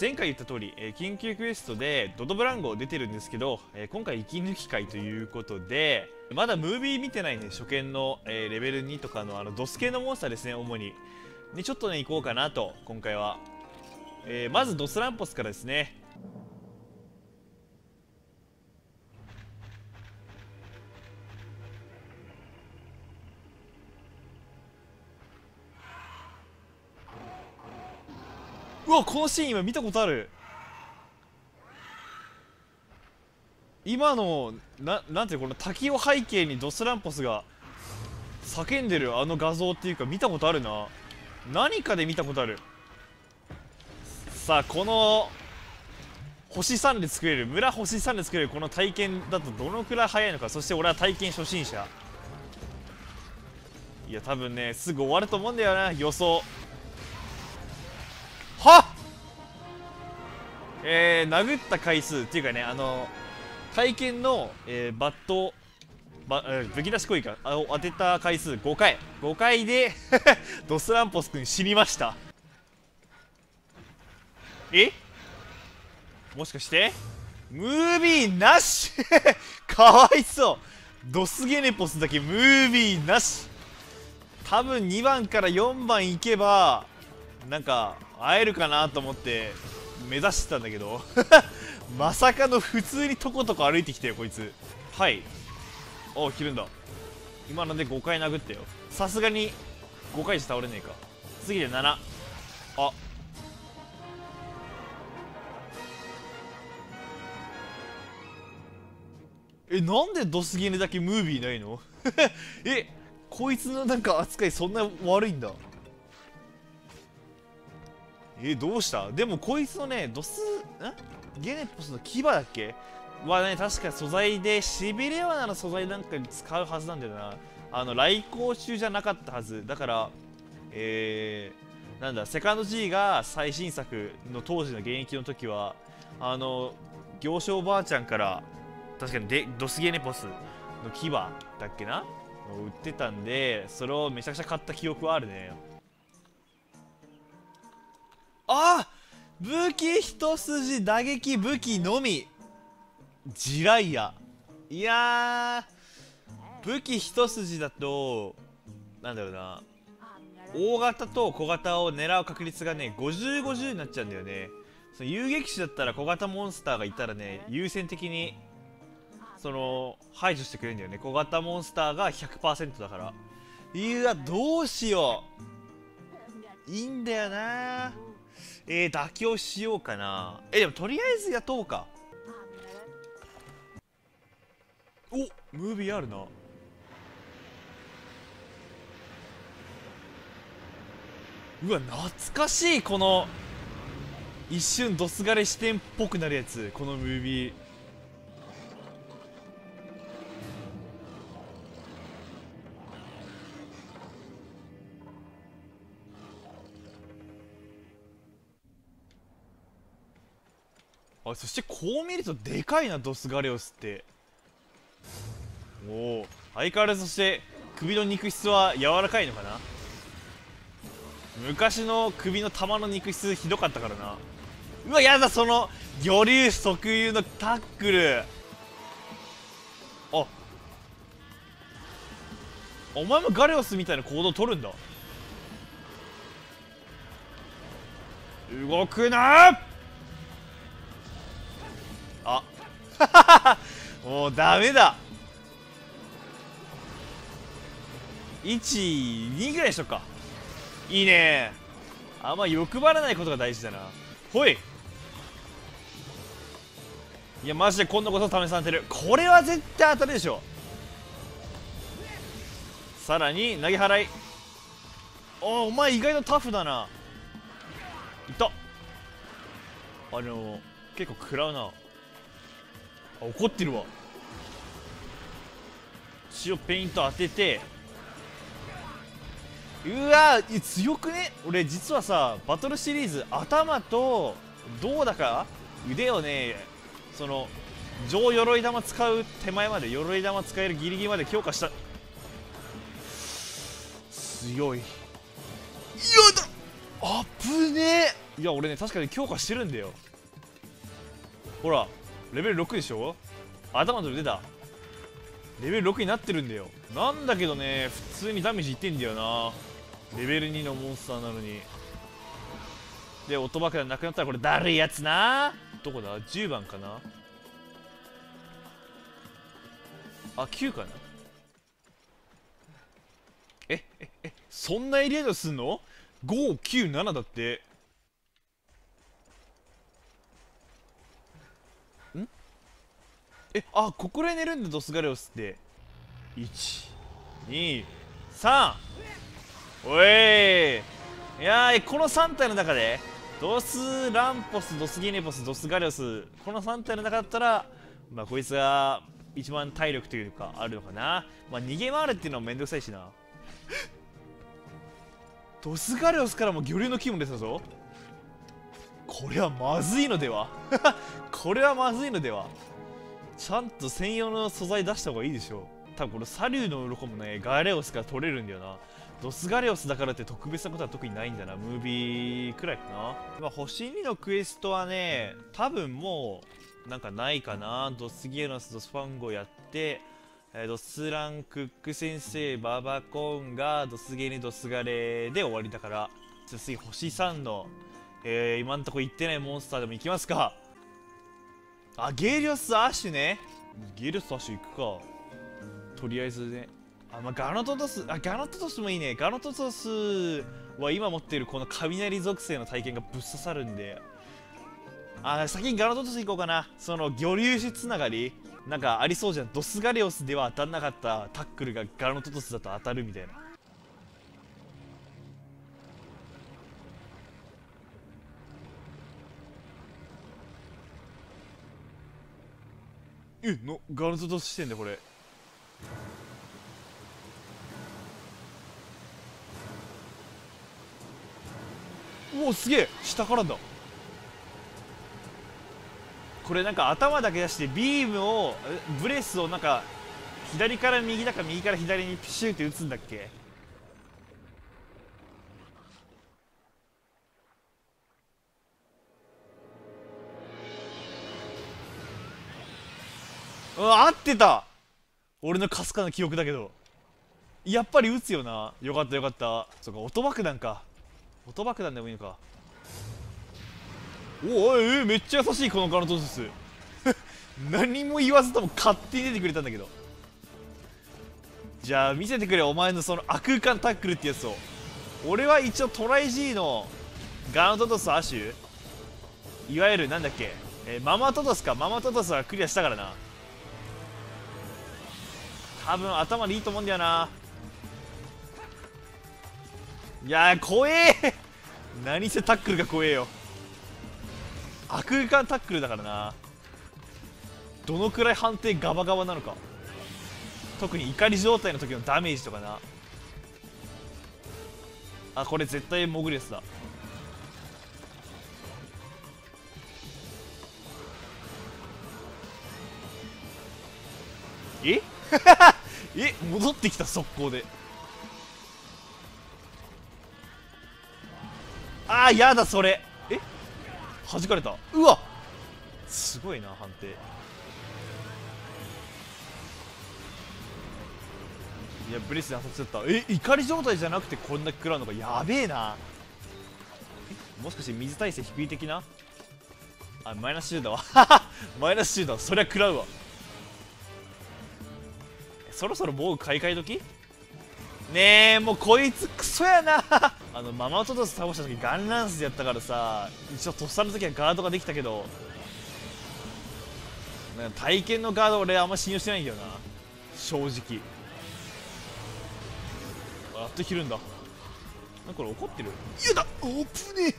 前回言った通り、緊急クエストでドドブランゴ出てるんですけど、今回息抜き会ということで、まだムービー見てないね、初見の、レベル2とかのドス系のモンスターですね、主に。にちょっとね、行こうかなと、今回は。まずドスランポスからですね。うわ、このシーン今見たことある。今のなんていうこの滝を背景にドスランポスが叫んでる画像っていうか見たことあるな。何かで見たことある。さあ、この星3で作れる村星3で作れるこの体験だとどのくらい早いのか。そして俺は体験初心者。いや多分ねすぐ終わると思うんだよな、予想。はっ、殴った回数っていうかね、体験の、武器出し行為を当てた回数5回でドスランポス君死にました。え、もしかしてムービーなしかわいそう、ドスゲネポスだけムービーなし。多分2番から4番行けばなんか会えるかなと思って目指してたんだけどまさかの普通にとことこ歩いてきたよこいつ。はい、お、切るんだ今ので。5回殴ったよ。さすがに5回じゃ倒れねえか。次で7。あ、え、なんでドスゲネだけムービーないのえ、こいつのなんか扱いそんな悪いんだ。どうした。でもこいつのねドスゲネポスの牙だっけはね、確か素材でシベリアナの素材なんかに使うはずなんだよな。来航中じゃなかったはずだからなんだ、セカンド G が最新作の当時の現役の時は行商おばあちゃんから確かにドスゲネポスの牙だっけな売ってたんで、それをめちゃくちゃ買った記憶はあるね。あ、武器一筋、打撃武器のみ、地雷矢。いやー、武器一筋だとなんだろうな、大型と小型を狙う確率がね50/50になっちゃうんだよね。その遊撃士だったら小型モンスターがいたらね優先的にその排除してくれるんだよね。小型モンスターが 100% だから。いや、どうしよう、いいんだよな。妥協しようかな。でもとりあえず雇おうか。お、ムービーあるな。うわ、懐かしい、この一瞬ドスガレ視点っぽくなるやつ、このムービー。あ、そしてこう見るとでかいな、ドスガレオスって。おお、相変わらず。そして首の肉質は柔らかいのかな。昔の首の玉の肉質ひどかったからな。うわ、やだ、その魚竜特有のタックル。あ、お前もガレオスみたいな行動取るんだ。動くな。あもうダメだ。12ぐらいにしとくか。いいね、あんま欲張らないことが大事だな。ほい、いやマジで今度こそ試されてる。これは絶対当たるでしょ。さらに投げ払い。お前意外とタフだな。いった、結構食らうな。怒ってるわ。血をペイント当てて。うわー、強くね。俺実はさ、バトルシリーズ頭と胴だか腕をね、その上鎧玉使う手前まで、鎧玉使えるギリギリまで強化した。強い。よっと、あぶねえ。いや俺ね確かに強化してるんだよ。ほらレベル6でしょ、頭の出たレベル6になってるんだよ。なんだけどね普通にダメージいってんだよな、レベル2のモンスターなのに。で音爆弾なくなったらこれだるいやつな。どこだ、10番かな、あ9かな。えそんなエリアで進んの ?597 だって。んあここで寝るんだ、ドスガレオスって。123、おいいやー、この3体の中でドスランポス、ドスギネポス、ドスガレオス、この3体の中だったらまあこいつが一番体力というかあるのかな。まあ逃げ回るっていうのはめんどくさいしな。ドスガレオスからも魚竜の木も出たぞ。これはまずいのではこれはまずいのでは。ちゃんと専用の素材出した方がいいでしょ。多分このサリューの鱗もねガレオスから取れるんだよな。ドスガレオスだからって特別なことは特にないんだな、ムービーくらいかな。まあ、星2のクエストはね多分もうなんかないかな。ドスギエノス、ドスファンゴやってドスラン、クック先生、ババコンがドスゲネ、ドスガレで終わりだから、じゃあ次星3の、今んとこ行ってないモンスターでも行きますか。あゲイリオスアッシュね、ゲイリオスアッシュ行くかとりあえずね。あ、まあ、ガノトトス、あガノトトスもいいね。ガノトトスは今持っているこの雷属性の体験がぶっ刺さるんで、あ先にガノトトス行こうかな。その魚竜種つながりなんかありそうじゃん。ドスガレオスでは当たんなかったタックルがガノトトスだと当たるみたいな。えっのガノトトスしてんだこれ。おおすげえ、下からだこれ。なんか頭だけ出してビームをブレスをなんか左から右だか右から左にピシューって打つんだっけ。うん、合ってた俺のかすかな記憶だけど、やっぱり打つよな。よかったよかった。そうか音爆弾か、音爆弾でもいいのか。おい、めっちゃ優しいこのガノトトス何も言わずとも勝手に出てくれたんだけど。じゃあ見せてくれお前のその悪空間タックルってやつを。俺は一応トライ G のガノトトス亜種、いわゆるなんだっけ、ママトトスか、ママトトスはクリアしたからな。多分頭でいいと思うんだよな。いやー怖え何せタックルが怖えよ。悪空間タックルだからな。どのくらい判定ガバガバなのか、特に怒り状態の時のダメージとかな。あこれ絶対モグレスだ。ええ戻ってきた速攻で。ああやだそれ、え弾かれた。うわすごいな判定。いやブレスで当たっちゃった。え怒り状態じゃなくてこんな食らうのがやべえな。もしかして水耐性低い的な、あマイナス10だわマイナス10だ、そりゃ食らうわ。そろそろ防具買い替え時ねえ、もうこいつクソやなママトトス倒した時ガンランスでやったからさ、一応とっさの時はガードができたけど、なんか体験のガード俺あんま信用してないんだよな正直。あっと切るんだ。なんかこれ怒ってる、いやだおぶねえ。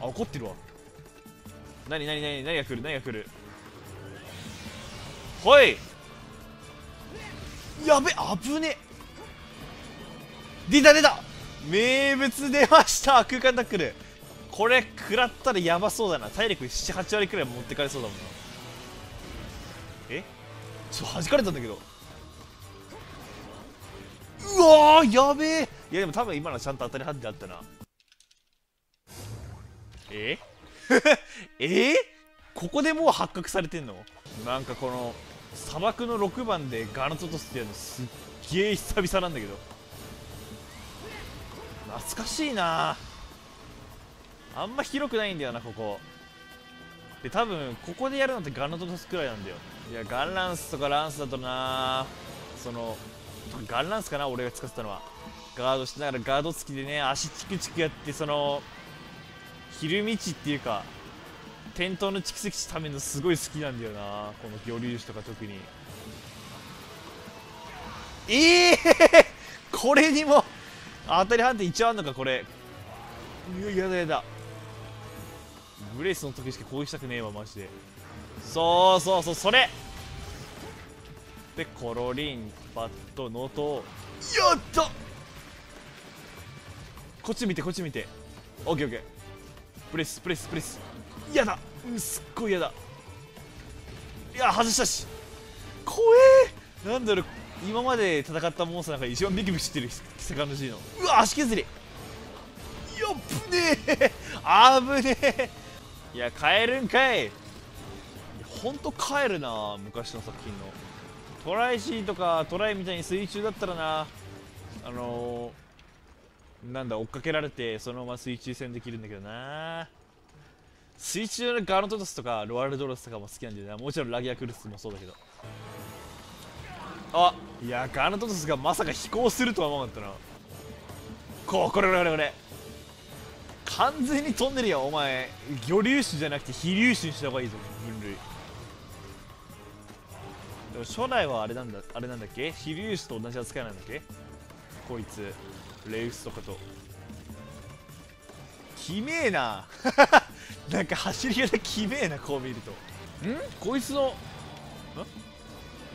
あ怒ってるわ。なになになに、何が来る何が来る、ほいやべあぶねえ。出た出た、名物出ました空間タックル。これ食らったらやばそうだな、体力78割くらい持ってかれそうだもんな。えちょっと弾かれたんだけど、うわーやべえ。いやでも多分今のはちゃんと当たり判定あったな。ここでもう発覚されてんの？なんかこの砂漠の6番でガラトトスってやるのすっげえ久々なんだけど、懐かしいな。あんま広くないんだよなここで。多分ここでやるのってガラトトスくらいなんだよ。いやガンランスとかランスだとな、そのガンランスかな俺が使ってたのは。ガードしながらガード付きでね、足チクチクやって、その昼道っていうか転倒の蓄積値ためのすごい好きなんだよなこの魚粒子とか特に。これにも当たり判定一応あんのかこれ。いややだやだ、ブレイスの時しか攻撃したくねえわマジで。そうそうそう、それでコロリンバットノート。やった、こっち見てこっち見て、オッケーオッケー。プレスプレスプレス、やだ、すっごいやだ。いや外したし、怖え。なんだろう、今まで戦ったモンスターの中で一番ビクビクしてるセカンド G の。うわ足削り、いやぶねえあぶねえ。いや変えるんかい。いやほんと帰るな昔の作品の。トライ C とかトライみたいに水中だったらな、なんだ追っかけられてそのまま水中戦できるんだけどな。水中のガノトトスとかロアルドロスとかも好きなんだよな。もちろんラギアクルスもそうだけど。あいやガノトトスがまさか飛行するとは思わなかったな。これ完全に飛んでるやんお前。魚粒子じゃなくて飛粒子にした方がいいぞ分類。でも初代はあれなんだっけ、飛粒子と同じ扱いなんだっけこいつ。レウスとかときめえななんか走り方きめえなこう見ると。んこいつの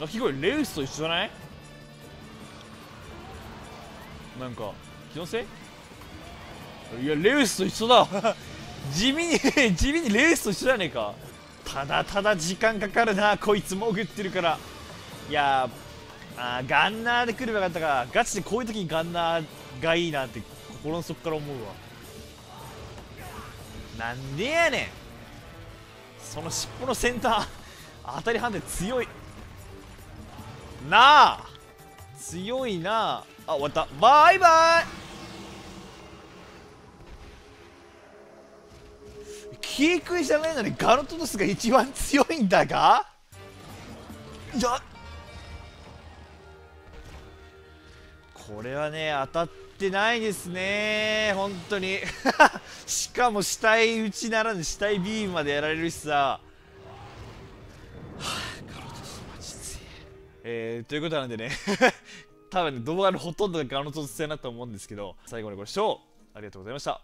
鳴き声レウスと一緒じゃない？なんか気のせい？いやレウスと一緒だ地味にレウスと一緒じゃねえか。ただただ時間かかるなこいつ潜ってるから。いやガンナーで来ればよかったか。ガチでこういう時にガンナーがいいなって心の底から思うわ。なんでやねんその尻尾の先端当たり判定強いなあ、強いなあ。終わった、バイバイ。キークイじゃないのにガノトトスが一番強いんだが、いやこれはね当たってないですね本当にしかも死体打ちならぬ死体ビームまでやられるしさ、ガノトトスマジ強い。ということなんでね多分ね動画のほとんどがガノトトス戦だと思うんですけど、最後までご視聴ありがとうございました。